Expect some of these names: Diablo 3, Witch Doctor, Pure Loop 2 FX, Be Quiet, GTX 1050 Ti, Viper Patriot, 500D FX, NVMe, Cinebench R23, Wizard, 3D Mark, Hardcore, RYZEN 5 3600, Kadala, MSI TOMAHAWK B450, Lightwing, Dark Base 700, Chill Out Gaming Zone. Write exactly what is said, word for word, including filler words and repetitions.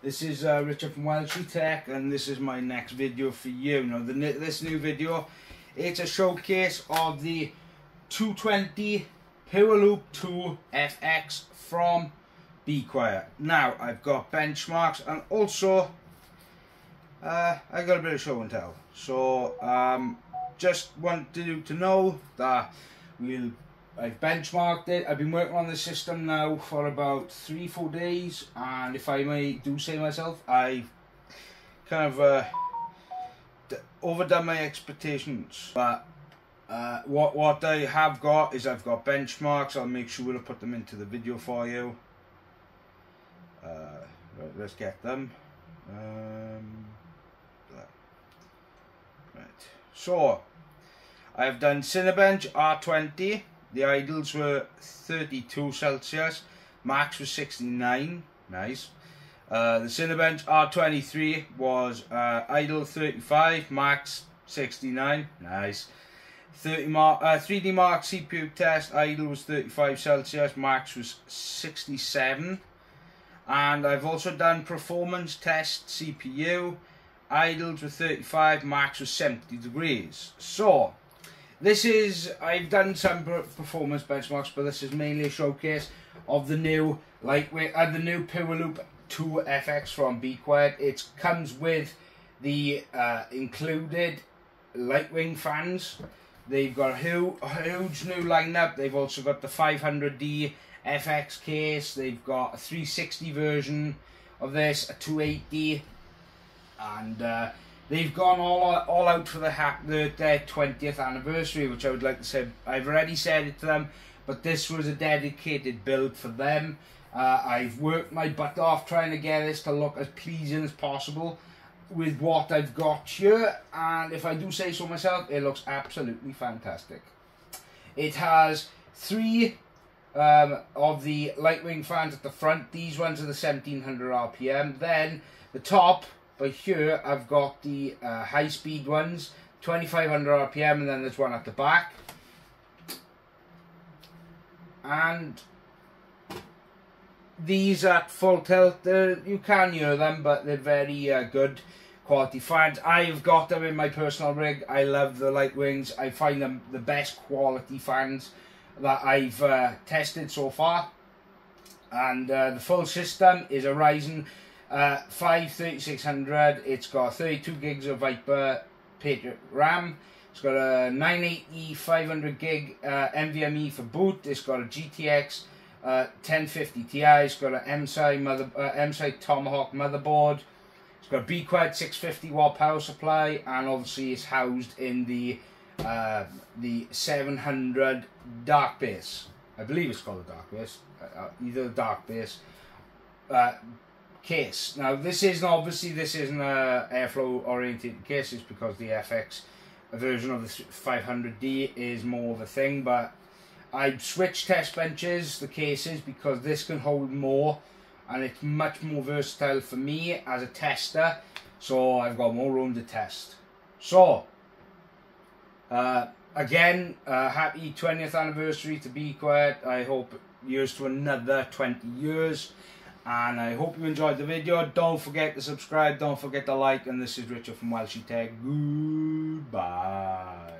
This is uh, Richard from Wild Tree Tech, and this is my next video for you. Now, the, this new video, it's a showcase of the two twenty Pure Loop two F X from Be Quiet. Now, I've got benchmarks, and also uh, I've got a bit of show and tell. So, um, just want you to know that we'll. I've benchmarked it. I've been working on this system now for about three, four days, and if I may do say myself, I kind of uh, d overdone my expectations. But uh, what what I have got is I've got benchmarks. I'll make sure to put them into the video for you. Uh, right, let's get them. Um, right. So I've done Cinebench R twenty. The idles were thirty-two Celsius, max was sixty-nine, nice. Uh, the Cinebench R twenty-three was uh, idle thirty-five, max sixty-nine, nice. thirty mark, uh, three D Mark C P U test, idle was thirty-five Celsius, max was sixty-seven. And I've also done performance test C P U, idles were thirty-five, max was seventy degrees. So, this is, I've done some performance benchmarks, but this is mainly a showcase of the new Lightwing, uh, the new Pure Loop two F X from Be Quiet. It comes with the uh, included Lightwing fans. They've got a huge new lineup. They've also got the five hundred D F X case. They've got a three sixty version of this, a two eighty, and uh, they've gone all all out for the the their twentieth anniversary, which I would like to say I've already said it to them, but this was a dedicated build for them. Uh, I've worked my butt off trying to get this to look as pleasing as possible with what I've got here, and if I do say so myself, it looks absolutely fantastic. It has three um, of the Lightwing fans at the front. These ones are the seventeen hundred R P M. Then the top. But here I've got the uh, high-speed ones, twenty-five hundred R P M, and then there's one at the back. And these at full tilt, you can hear them, but they're very uh, good quality fans. I've got them in my personal rig. I love the Lightwings. I find them the best quality fans that I've uh, tested so far. And uh, the full system is a Ryzen Uh, five thirty-six hundred, it's got thirty-two gigs of Viper Patriot RAM, it's got a nine eighty five hundred gig uh, NVMe for boot, it's got a G T X uh, ten fifty Ti, it's got a M S I, mother, uh, M S I Tomahawk motherboard, it's got a Be Quiet six fifty watt power supply, and obviously it's housed in the uh, the seven hundred Dark Base, I believe it's called the Dark Base, uh, either the Dark Base, uh, case. Now this isn't, obviously this isn't a airflow oriented case, it's because the F X version of the five hundred D is more of a thing, but I've switched test benches, the cases, because this can hold more and it's much more versatile for me as a tester, so I've got more room to test. So uh, again, uh, happy twentieth anniversary to Be Quiet. I hope years to another twenty years. And I hope you enjoyed the video. Don't forget to subscribe. Don't forget to like. And this is Richard from Wild Tree Tech. Goodbye.